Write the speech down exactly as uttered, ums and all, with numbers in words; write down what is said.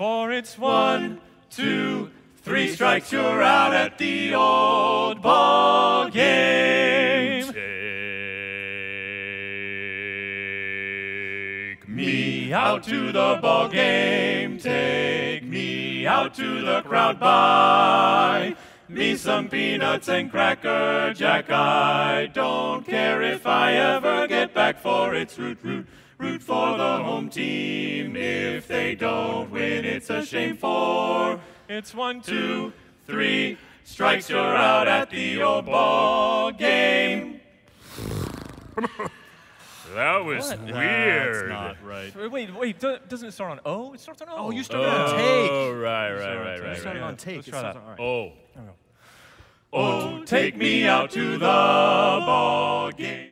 For it's one, two, three strikes, you're out at the old ball game. Take me out to the ball game. Take me out to the crowd. Buy me some peanuts and Cracker Jack. I don't care if I ever get back, for it's root, root. Root for the home team. If they don't win, it's a shame, for it's one, two, three strikes, you're out at the old ball game. That was what? Weird. That's not right. Wait, wait, doesn't it start on O? It starts on O. Oh, you started oh. on take. Oh, right, right, right, right. You started right, on take. Let's try that. Right. Oh. Oh, take me out to the ball game.